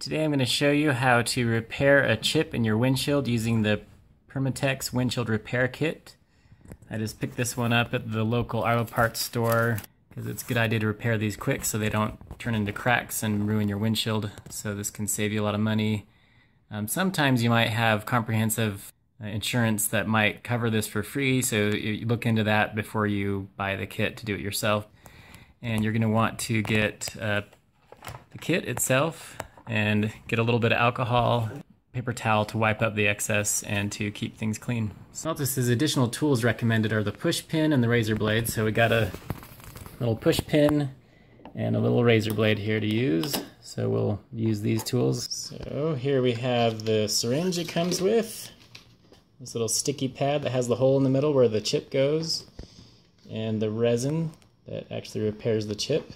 Today I'm going to show you how to repair a chip in your windshield using the Permatex windshield repair kit. I just picked this one up at the local auto parts store because it's a good idea to repair these quick so they don't turn into cracks and ruin your windshield. So this can save you a lot of money. Sometimes you might have comprehensive insurance that might cover this for free, so you look into that before you buy the kit to do it yourself. And you're going to want to get the kit itself and get a little bit of alcohol, paper towel to wipe up the excess and to keep things clean. So Altus's additional tools recommended are the push pin and the razor blade. So we got a little push pin and a little razor blade here to use. So we'll use these tools. So here we have the syringe it comes with, this little sticky pad that has the hole in the middle where the chip goes, and the resin that actually repairs the chip,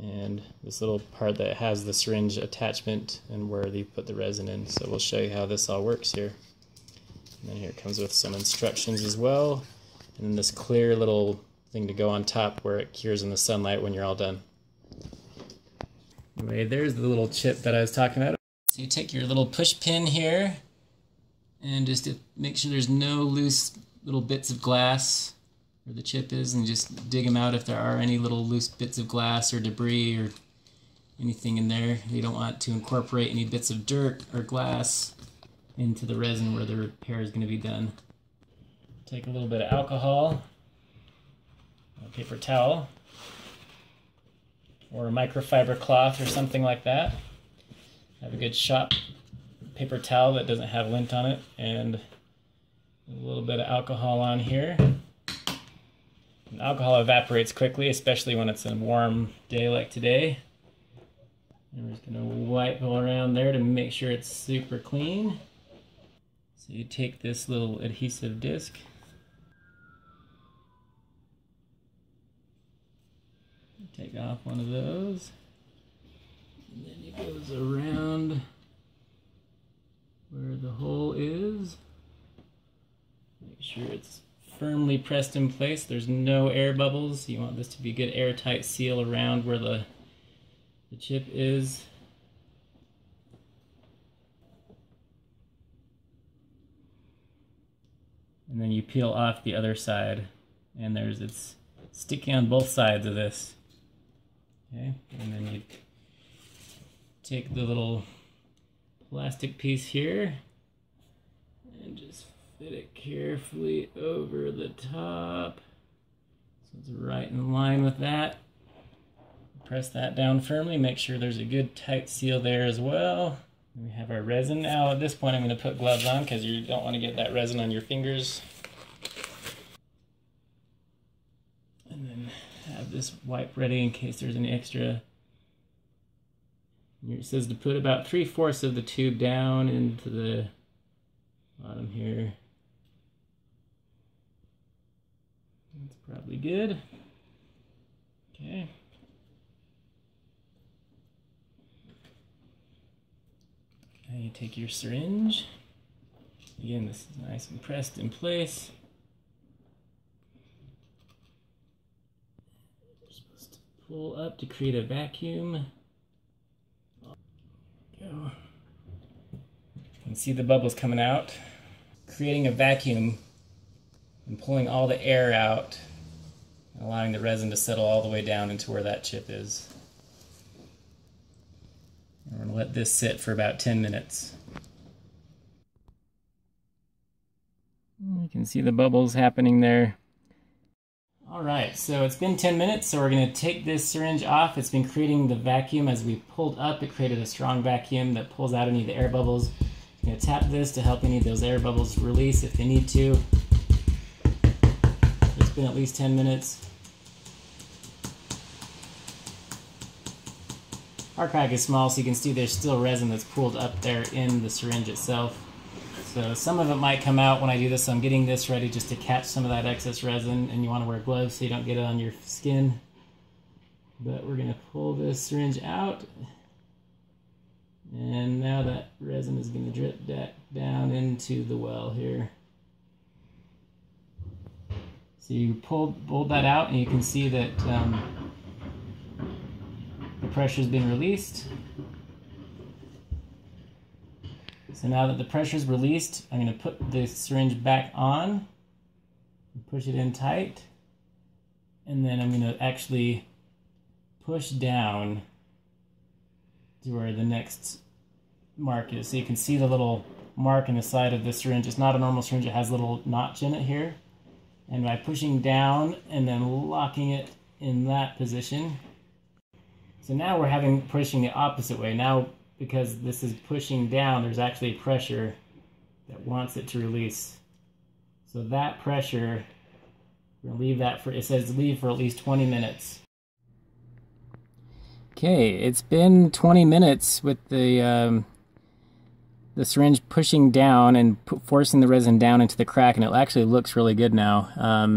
and this little part that has the syringe attachment and where they put the resin in. So we'll show you how this all works here. And then here it comes with some instructions as well, and then this clear little thing to go on top where it cures in the sunlight when you're all done. Anyway, there's the little chip that I was talking about. So you take your little push pin here and just make sure there's no loose little bits of glass where the chip is, and just dig them out if there are any little loose bits of glass or debris or anything in there. You don't want to incorporate any bits of dirt or glass into the resin where the repair is going to be done. Take a little bit of alcohol, a paper towel, or a microfiber cloth or something like that. Have a good shop paper towel that doesn't have lint on it, and a little bit of alcohol on here. Alcohol evaporates quickly, especially when it's a warm day like today. And we're just going to wipe all around there to make sure it's super clean. So you take this little adhesive disc and take off one of those, and then it goes around where the hole is. Make sure it's firmly pressed in place. There's no air bubbles. You want this to be a good airtight seal around where the chip is. And then you peel off the other side, and it's sticky on both sides of this. Okay, and then you take the little plastic piece here and just fit it carefully over the top so it's right in line with that. Press that down firmly, make sure there's a good tight seal there as well. We have our resin. Now at this point I'm going to put gloves on because you don't want to get that resin on your fingers. And then have this wipe ready in case there's any extra. Here it says to put about 3/4 of the tube down into the bottom here. That's probably good. Okay. Now you take your syringe. Again, this is nice and pressed in place. You're supposed to pull up to create a vacuum. There we go. You can see the bubbles coming out. Creating a vacuum and pulling all the air out and allowing the resin to settle all the way down into where that chip is. And we're going to let this sit for about 10 minutes. You can see the bubbles happening there. Alright, so it's been 10 minutes, so we're going to take this syringe off. It's been creating the vacuum. As we pulled up, it created a strong vacuum that pulls out any of the air bubbles. I'm going to tap this to help any of those air bubbles release if they need to. It's been at least 10 minutes. Our crack is small, so you can see there's still resin that's pooled up there in the syringe itself. So some of it might come out when I do this, so I'm getting this ready just to catch some of that excess resin, and you want to wear gloves so you don't get it on your skin. But we're going to pull this syringe out, and now that resin is going to drip back down into the well here. So you pulled that out, and you can see that the pressure's been released. So now that the pressure is released, I'm going to put the syringe back on, push it in tight, and then I'm going to actually push down to where the next mark is. So you can see the little mark in the side of the syringe. It's not a normal syringe, it has a little notch in it here. And by pushing down and then locking it in that position, so now we're pushing the opposite way. Now, because this is pushing down, there's actually pressure that wants it to release. So that pressure, we're gonna leave that for, it says leave for at least 20 minutes. Okay, it's been 20 minutes with the syringe pushing down and forcing the resin down into the crack, and it actually looks really good now.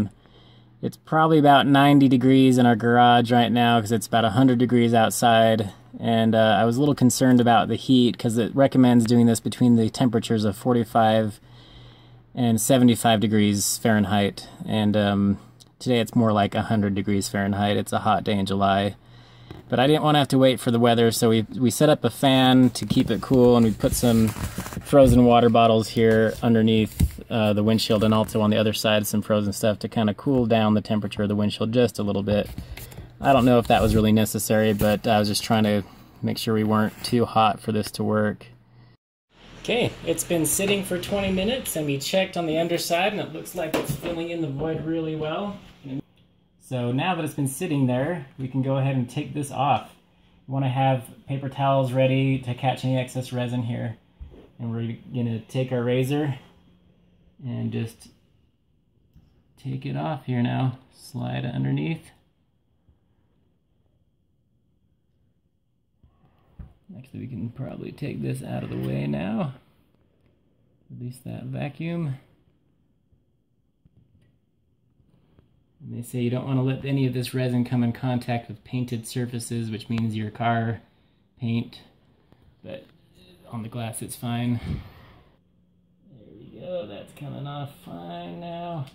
It's probably about 90 degrees in our garage right now because it's about 100 degrees outside, and I was a little concerned about the heat because it recommends doing this between the temperatures of 45 and 75 degrees Fahrenheit, and today it's more like 100 degrees Fahrenheit. It's a hot day in July. But I didn't want to have to wait for the weather, so we set up a fan to keep it cool, and we put some frozen water bottles here underneath the windshield, and also on the other side some frozen stuff to kind of cool down the temperature of the windshield just a little bit. I don't know if that was really necessary, but I was just trying to make sure we weren't too hot for this to work. Okay, it's been sitting for 20 minutes, and we checked on the underside, and it looks like it's filling in the void really well. So now that it's been sitting there, we can go ahead and take this off. You want to have paper towels ready to catch any excess resin here. And we're going to take our razor and just take it off here now. Slide it underneath. Actually, we can probably take this out of the way now. Release that vacuum. And they say you don't want to let any of this resin come in contact with painted surfaces, which means your car paint, but on the glass it's fine. There we go, that's coming off fine now.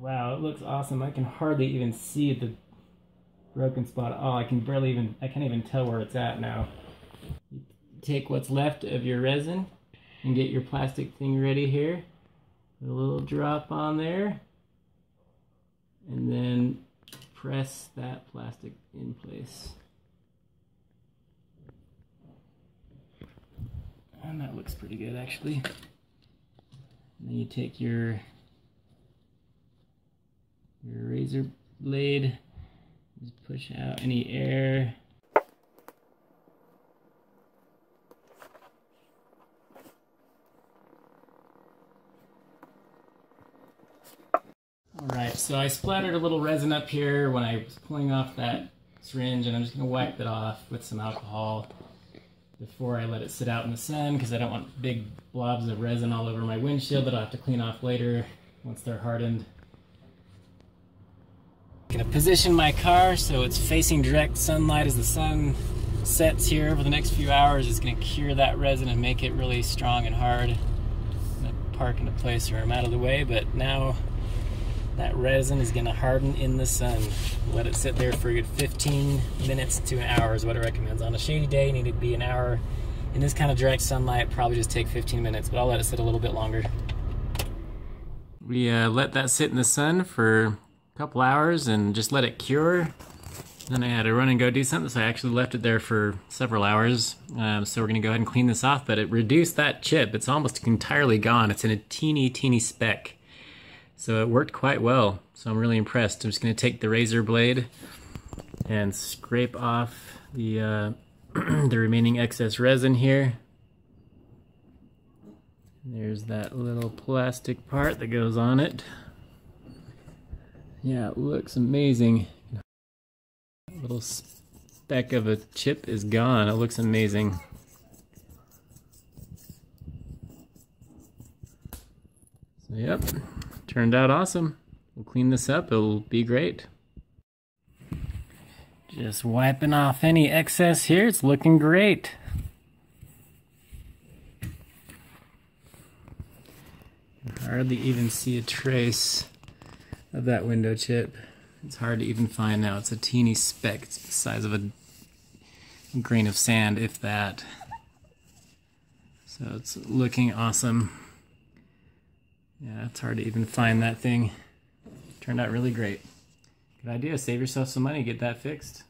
Wow, it looks awesome. I can hardly even see the broken spot at all. I can't even tell where it's at now. Take what's left of your resin and get your plastic thing ready here. Put a little drop on there. And then press that plastic in place. And that looks pretty good, actually. And then you take your razor blade, just push out any air. Alright, so I splattered a little resin up here when I was pulling off that syringe, and I'm just going to wipe it off with some alcohol before I let it sit out in the sun, because I don't want big blobs of resin all over my windshield that I'll have to clean off later once they're hardened. I'm going to position my car so it's facing direct sunlight as the sun sets here over the next few hours. It's going to cure that resin and make it really strong and hard. I'm going to park in a place where I'm out of the way, but now that resin is going to harden in the sun. Let it sit there for a good 15 minutes to an hour is what it recommends. On a shady day, you need to be an hour. In this kind of direct sunlight, probably just take 15 minutes, but I'll let it sit a little bit longer. We let that sit in the sun for a couple hours and just let it cure. Then I had to run and go do something, so I actually left it there for several hours. So we're going to go ahead and clean this off, but it reduced that chip. It's almost entirely gone. It's in a teeny, teeny speck. So it worked quite well, so I'm really impressed. I'm just going to take the razor blade and scrape off the, the remaining excess resin here. There's that little plastic part that goes on it. Yeah, it looks amazing. That little speck of a chip is gone. It looks amazing. So, yep. Turned out awesome. We'll clean this up, it'll be great. Just wiping off any excess here, it's looking great. Hardly even see a trace of that window chip. It's hard to even find now, it's a teeny speck. It's the size of a grain of sand, if that. So it's looking awesome. Yeah, it's hard to even find that thing. Turned out really great. Good idea, save yourself some money, get that fixed.